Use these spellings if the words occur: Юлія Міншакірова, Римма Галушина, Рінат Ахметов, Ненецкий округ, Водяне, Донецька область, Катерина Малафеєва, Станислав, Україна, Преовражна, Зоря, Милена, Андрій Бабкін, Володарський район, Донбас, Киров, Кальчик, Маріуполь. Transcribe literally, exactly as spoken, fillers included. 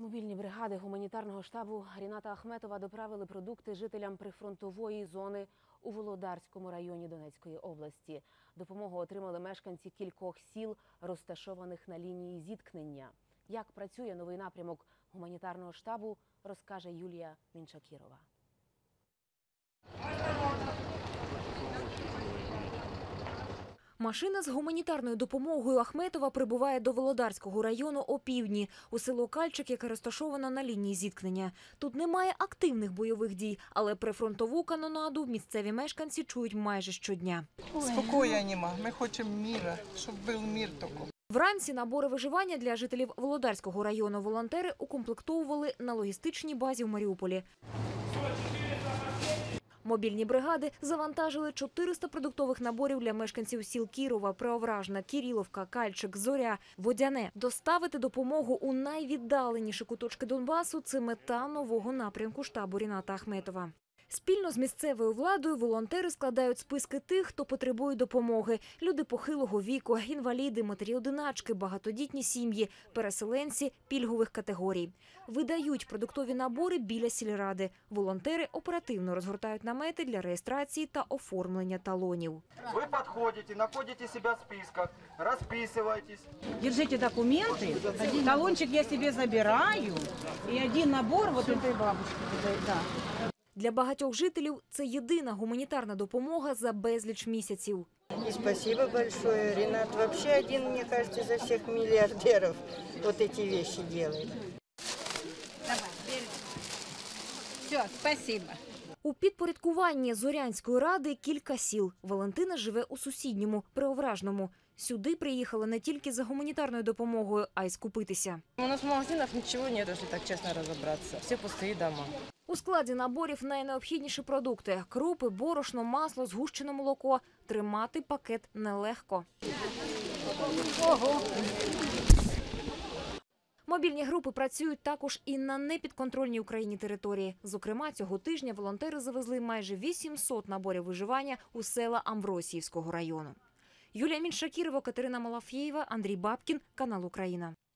Мобільні бригади гуманітарного штабу Ріната Ахметова доправили продукти жителям прифронтової зони у Володарському районі Донецької області. Допомогу отримали мешканці кількох сіл, розташованих на лінії зіткнення. Як працює новий напрямок гуманітарного штабу, розкаже Юлія Міншакірова. Машина з гуманітарною допомогою Ахметова прибуває до Володарського району опівдні, у село Кальчик, яке розташовано на лінії зіткнення. Тут немає активних бойових дій, але прифронтову канонаду місцеві мешканці чують майже щодня. Спокою нема, ми хочемо миру, щоб був мир такий. Вранці набори виживання для жителів Володарського району волонтери укомплектовували на логістичній базі в Маріуполі. Мобільні бригади завантажили чотириста продуктових наборів для мешканців сіл Кирова, Преовражна, Кирилівка, Кальчик, Зоря, Водяне. Доставити допомогу у найвіддаленіші куточки Донбасу – це мета нового напрямку штабу Ріната Ахметова. Спільно з місцевою владою волонтери складають списки тих, хто потребує допомоги. Люди похилого віку, інваліди, матері-одиначки, багатодітні сім'ї, переселенці пільгових категорій. Видають продуктові набори біля сільради. Волонтери оперативно розгортають намети для реєстрації та оформлення талонів. Ви підходите, знаходите себе в списках, розписуєтесь. Держите документи, талончик я собі забираю і один набор ось цієї бабушки. Для багатьох жителів це єдина гуманітарна допомога за безліч місяців. Спасибо большое. Рінат вообще один, мне кажется, за всех миллиардеров вот эти вещи делает. Все, спасибо. У підпорядкуванні Зорянської ради кілька сіл. Валентина живе у сусідньому, Преовражному. Сюди приїхала не тільки за гуманітарною допомогою, а й скупитися. У нас в магазинах нічого немає, якщо так чесно розібратися. Всі пусті дома. У складі наборів найнеобхідніші продукти – крупи, борошно, масло, згущене молоко. Тримати пакет нелегко. Ого! Мобільні групи працюють також і на непідконтрольній Україні території. Зокрема, цього тижня волонтери завезли майже вісімсот наборів виживання у села Амвросіївського району. Юлія Мень, Катерина Малафеєва, Андрій Бабкін, канал «Україна».